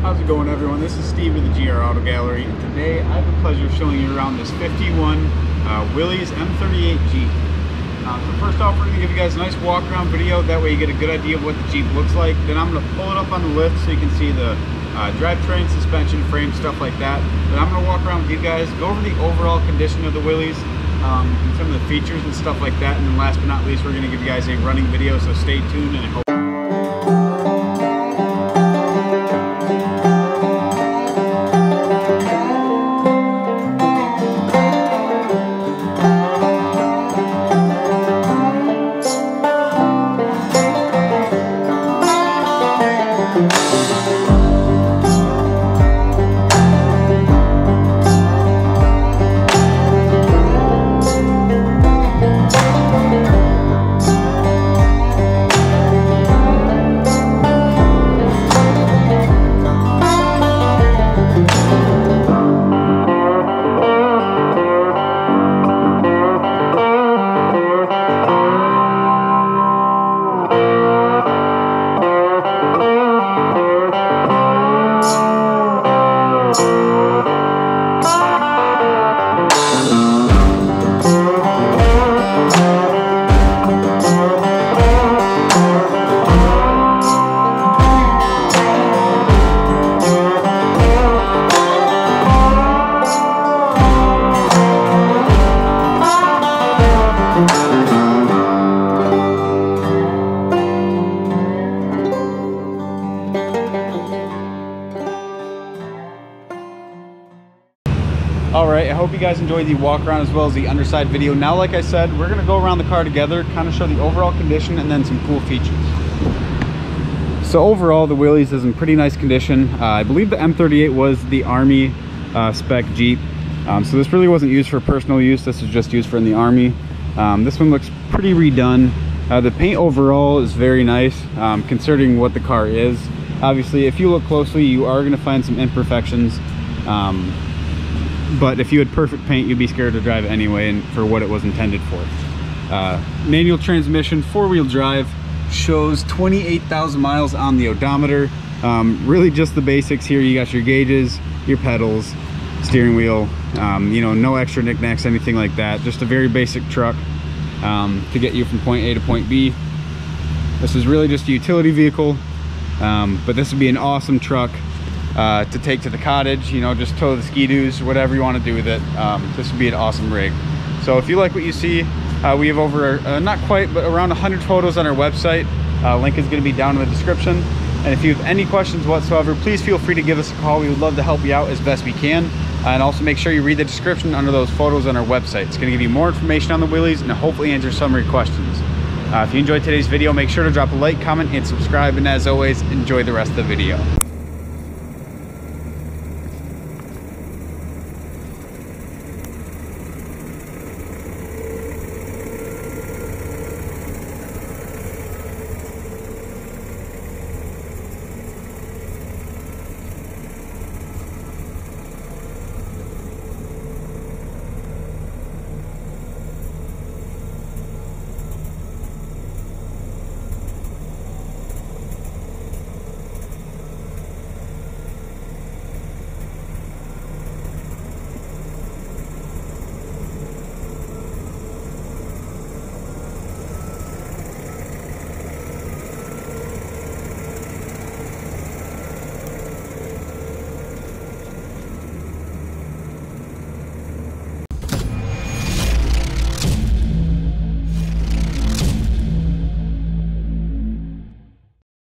How's it going, everyone? This is Steve with the GR Auto Gallery, and today I have the pleasure of showing you around this 51 Willys M38 Jeep. So first off, we're going to give you guys a nice walk around video, that way you get a good idea of what the Jeep looks like. Then I'm going to pull it up on the lift so you can see the drivetrain, suspension, frame, stuff like that. Then I'm going to walk around with you guys, go over the overall condition of the Willys, and some of the features and stuff like that. And then last but not least, we're going to give you guys a running video, so stay tuned and I hope. Alright, I hope you guys enjoyed the walk around as well as the underside video. Now, like I said, we're going to go around the car together, kind of show the overall condition and then some cool features. So overall, the Willys is in pretty nice condition. I believe the M38 was the Army spec Jeep. So this really wasn't used for personal use. This is just used for in the Army. This one looks pretty redone. The paint overall is very nice, considering what the car is. Obviously, if you look closely, you are going to find some imperfections. But if you had perfect paint, you'd be scared to drive anyway, and for what it was intended for. Manual transmission, four-wheel drive, shows 28,000 miles on the odometer. Really just the basics here. You got your gauges, your pedals, steering wheel, you know, no extra knickknacks, anything like that. Just a very basic truck to get you from point A to point B. This is really just a utility vehicle, but this would be an awesome truck to take to the cottage, you know, just tow the ski-doos, whatever you want to do with it. This would be an awesome rig. So if you like what you see, we have over, not quite, but around 100 photos on our website. Link is going to be down in the description. And if you have any questions whatsoever, please feel free to give us a call. We would love to help you out as best we can. And also make sure you read the description under those photos on our website. It's going to give you more information on the Willys and hopefully answer some of your questions. If you enjoyed today's video, make sure to drop a like, comment, and subscribe. And as always, enjoy the rest of the video.